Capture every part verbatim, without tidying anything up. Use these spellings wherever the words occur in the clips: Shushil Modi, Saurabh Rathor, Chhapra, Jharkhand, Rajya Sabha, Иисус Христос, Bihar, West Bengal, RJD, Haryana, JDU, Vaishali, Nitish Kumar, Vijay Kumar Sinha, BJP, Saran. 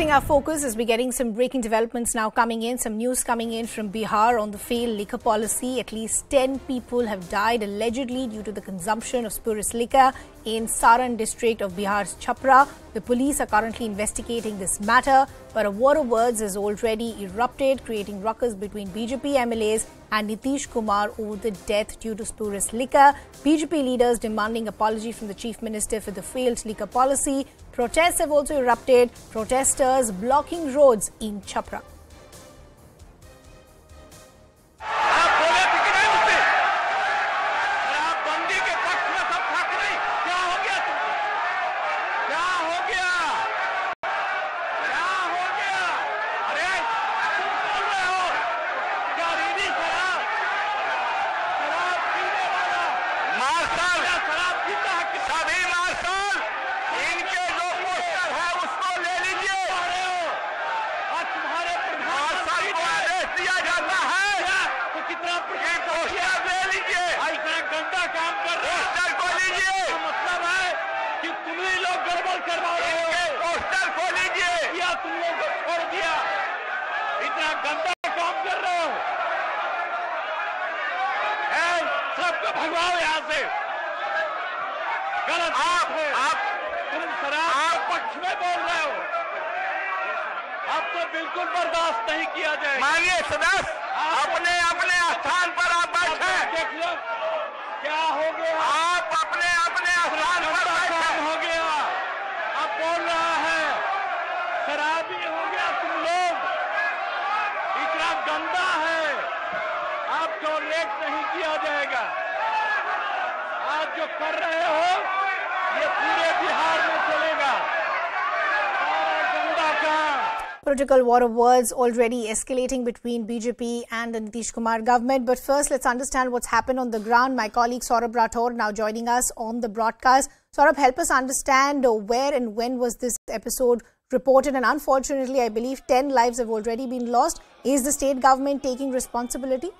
Shifting our focus as we're getting some breaking developments now coming in, some news coming in from Bihar on the failed liquor policy. At least ten people have died allegedly due to the consumption of spurious liquor in Saran district of Bihar's Chhapra. The police are currently investigating this matter, but a war of words has already erupted, creating ruckus between B J P M L As and Nitish Kumar over the death due to spurious liquor. B J P leaders demanding apology from the Chief Minister for the failed liquor policy. Protests have also erupted, protesters blocking roads in Chhapra. भगवान यहाँ से गलत आप है आप तुम शराब पक्ष में बोल रहे हो, आपको बिल्कुल बर्दाश्त नहीं किया जाएगा। माननीय सदस्य अपने अपने स्थान पर आप बैठे, देख लो क्या हो गया, आप अपने अपने स्थान पर बैठे हो गया, आप बोल रहा है शराबी हो गया, तुम लोग इतना गंदा है, आपको लेट नहीं किया जाएगा। आप जो कर रहे हो ये पूरे बिहार में चलेगा, सारा गंदा काम। Political war of words already escalating between B J P and the Nitish Kumar government. But first, let's understand what's happened on the ground. My colleague Saurabh Rathor now joining us on the broadcast. Saurabh, help us understand where and when was this episode reported. And unfortunately, I believe ten lives have already been lost. Is the state government taking responsibility?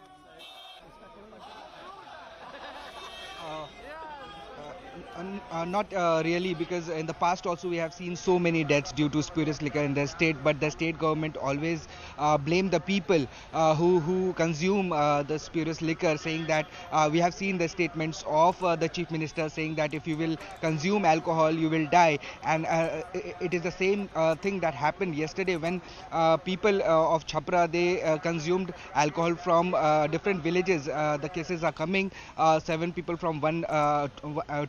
Uh, not uh, really, because in the past also we have seen so many deaths due to spurious liquor in the state, but the state government always uh, blame the people uh, who who consume uh, the spurious liquor, saying that uh, we have seen the statements of uh, the Chief Minister saying that if you will consume alcohol you will die, and uh, it is the same uh, thing that happened yesterday when uh, people uh, of Chhapra, they uh, consumed alcohol from uh, different villages. Uh, the cases are coming, uh, seven people from one uh,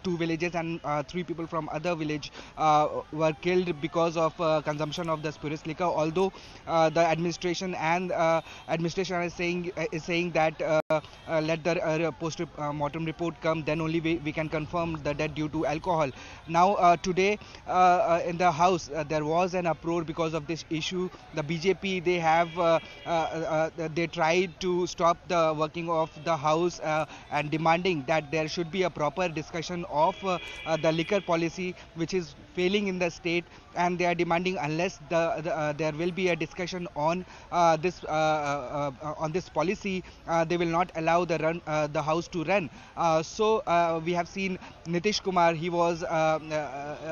two villages and uh, three people from other village uh, were killed because of uh, consumption of the spurious liquor. Although uh, the administration and uh, administration is saying uh, is saying that uh, uh, let the uh, post uh, mortem report come, then only we, we can confirm the death due to alcohol. Now uh, today uh, uh, in the house uh, there was an uproar because of this issue. The B J P, they have uh, uh, uh, they tried to stop the working of the house uh, and demanding that there should be a proper discussion of Uh, uh, the liquor policy, which is failing in the state, and they are demanding unless the, the uh, there will be a discussion on uh, this uh, uh, uh, on this policy, uh, they will not allow the run uh, the house to run. Uh, so uh, we have seen Nitish Kumar, he was uh, uh, uh,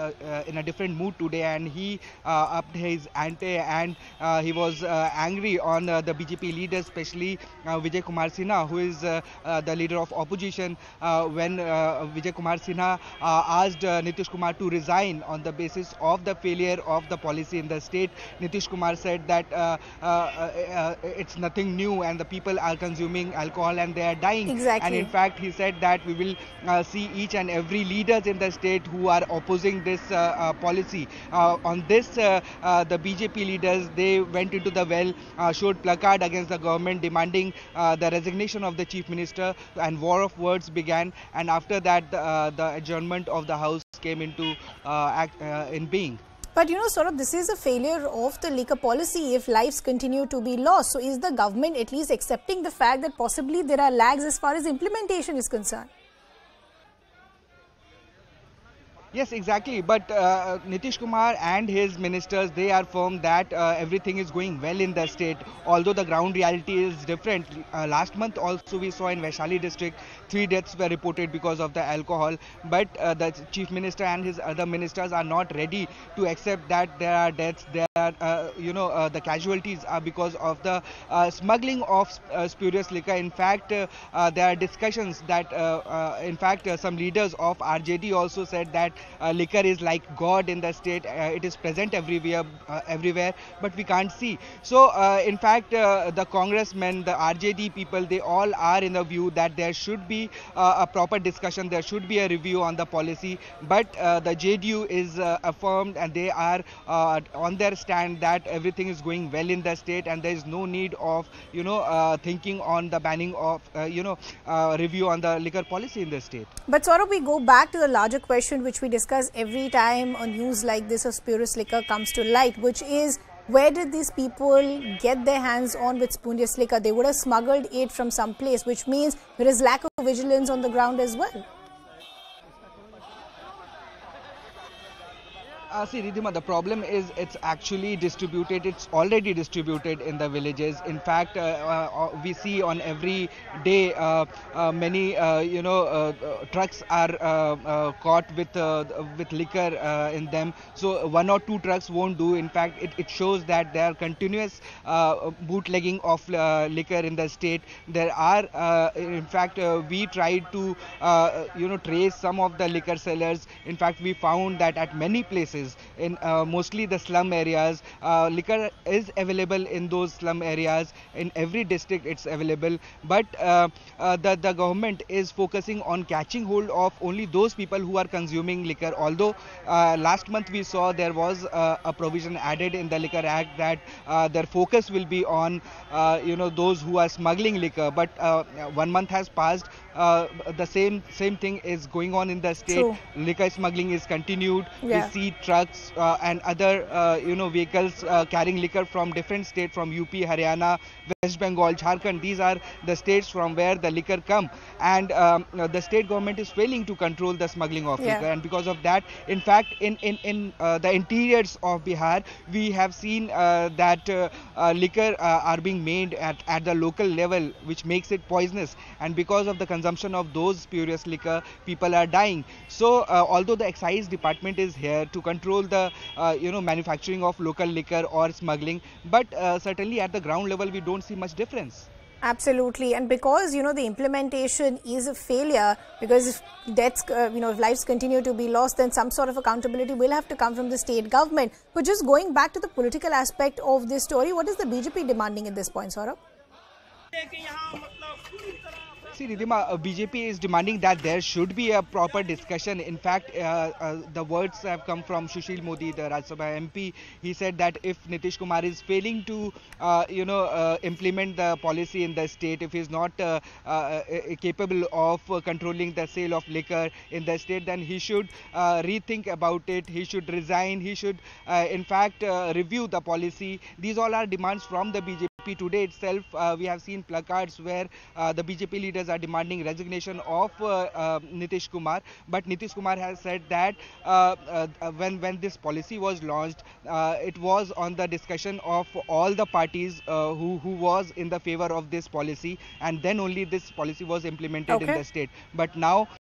uh, in a different mood today, and he uh, upped his ante, and uh, he was uh, angry on uh, the B J P leaders, especially uh, Vijay Kumar Sinha, who is uh, uh, the leader of opposition. Uh, when uh, Vijay Kumar Sinha Uh, asked uh, Nitish Kumar to resign on the basis of the failure of the policy in the state, Nitish Kumar said that uh, uh, uh, it's nothing new and the people are consuming alcohol and they are dying. Exactly. And in fact he said that we will uh, see each and every leaders in the state who are opposing this uh, uh, policy. Uh, on this uh, uh, the B J P leaders, they went into the well, uh, showed placard against the government demanding uh, the resignation of the Chief Minister, and war of words began, and after that uh, the adjournment of the house came into uh, act uh, in being. But you know, Saurabh, this is a failure of the liquor policy if lives continue to be lost. So is the government at least accepting the fact that possibly there are lags as far as implementation is concerned? Yes, exactly. But uh, Nitish Kumar and his ministers, they are firm that uh, everything is going well in the state, although the ground reality is different. Uh, last month also we saw in Vaishali district, three deaths were reported because of the alcohol. But uh, the chief minister and his other ministers are not ready to accept that there are deaths, there are, uh, you know, uh, the casualties are because of the uh, smuggling of uh, spurious liquor. In fact, uh, uh, there are discussions that, uh, uh, in fact, uh, some leaders of R J D also said that Uh, liquor is like God in the state. Uh, it is present everywhere, uh, everywhere, but we can't see. So, uh, in fact, uh, the congressmen, the R J D people, they all are in the view that there should be uh, a proper discussion. There should be a review on the policy. But uh, the J D U is uh, affirmed, and they are uh, on their stand that everything is going well in the state, and there is no need of, you know, uh, thinking on the banning of, uh, you know, uh, review on the liquor policy in the state. But Saurabh, we go back to the larger question, which we discuss every time a news like this of spurious liquor comes to light, which is, where did these people get their hands on with spurious liquor? They would have smuggled it from some place, which means there is lack of vigilance on the ground as well. Uh, see, Ridhima, the problem is it's actually distributed, it's already distributed in the villages. In fact, uh, uh, we see on every day uh, uh, many, uh, you know, uh, uh, trucks are uh, uh, caught with uh, with liquor uh, in them. So one or two trucks won't do. In fact, it, it shows that there are continuous uh, bootlegging of uh, liquor in the state. There are, uh, in fact, uh, we tried to, uh, you know, trace some of the liquor sellers. In fact, we found that at many places, in uh, mostly the slum areas, uh, liquor is available in those slum areas. In every district it's available, but uh, uh, the, the government is focusing on catching hold of only those people who are consuming liquor. Although uh, last month we saw there was uh, a provision added in the Liquor Act that uh, their focus will be on uh, you know, those who are smuggling liquor, but uh, one month has passed. Uh, the same same thing is going on in the state. True. Liquor smuggling is continued. Yeah. We see trucks uh, and other uh, you know, vehicles uh, carrying liquor from different states, from U P, Haryana, West Bengal, Jharkhand. These are the states from where the liquor come, and um, the state government is failing to control the smuggling of yeah. liquor. And because of that, in fact, in in in uh, the interiors of Bihar, we have seen uh, that uh, uh, liquor uh, are being made at at the local level, which makes it poisonous. And because of the consumption of those spurious liquor, people are dying. So uh, although the excise department is here to control the uh, you know, manufacturing of local liquor or smuggling, but uh, certainly at the ground level we don't see much difference. Absolutely. And because, you know, the implementation is a failure, because if deaths, uh, you know, if lives continue to be lost, then some sort of accountability will have to come from the state government. But just going back to the political aspect of this story, what is the B J P demanding at this point, Saurabh? See, Ridhima, uh, B J P is demanding that there should be a proper discussion. In fact, uh, uh, the words have come from Shushil Modi, the Rajya Sabha M P. He said that if Nitish Kumar is failing to, uh, you know, uh, implement the policy in the state, if he's not uh, uh, uh, capable of uh, controlling the sale of liquor in the state, then he should uh, rethink about it. He should resign. He should, uh, in fact, uh, review the policy. These all are demands from the B J P. Today itself, uh, we have seen placards where uh, the B J P leaders are demanding resignation of uh, uh, Nitish Kumar. But Nitish Kumar has said that uh, uh, when when this policy was launched, uh, it was on the discussion of all the parties uh, who who was in the favor of this policy, and then only this policy was implemented okay. in the state. But now